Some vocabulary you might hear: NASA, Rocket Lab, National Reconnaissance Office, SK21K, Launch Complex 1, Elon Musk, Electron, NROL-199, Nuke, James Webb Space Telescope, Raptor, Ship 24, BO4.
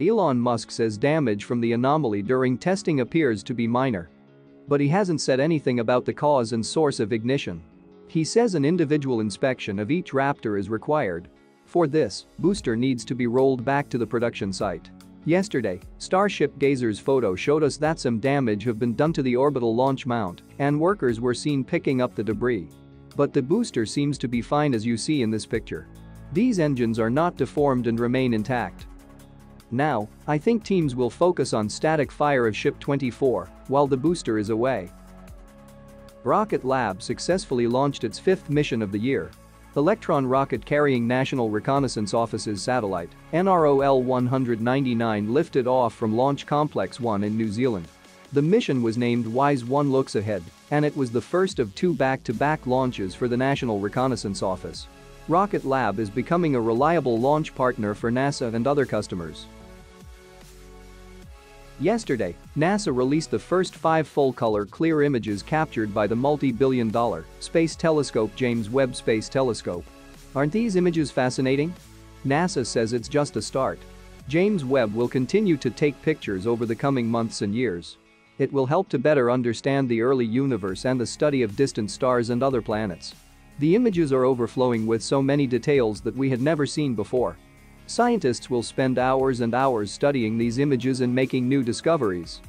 Elon Musk says damage from the anomaly during testing appears to be minor. But he hasn't said anything about the cause and source of ignition. He says an individual inspection of each Raptor is required. For this, booster needs to be rolled back to the production site. Yesterday, Starship Gazer's photo showed us that some damage have been done to the orbital launch mount, and workers were seen picking up the debris. But the booster seems to be fine as you see in this picture. These engines are not deformed and remain intact. Now, I think teams will focus on static fire of Ship 24 while the booster is away. Rocket Lab successfully launched its 5th mission of the year. Electron rocket carrying National Reconnaissance Office's satellite, NROL-199, lifted off from Launch Complex 1 in New Zealand. The mission was named WISE 1 Looks Ahead, and it was the first of 2 back-to-back launches for the National Reconnaissance Office. Rocket Lab is becoming a reliable launch partner for NASA and other customers. Yesterday, NASA released the first 5 full-color clear images captured by the multi-billion-dollar space telescope James Webb Space Telescope. Aren't these images fascinating? NASA says it's just a start. James Webb will continue to take pictures over the coming months and years. It will help to better understand the early universe and the study of distant stars and other planets. The images are overflowing with so many details that we had never seen before. Scientists will spend hours and hours studying these images and making new discoveries.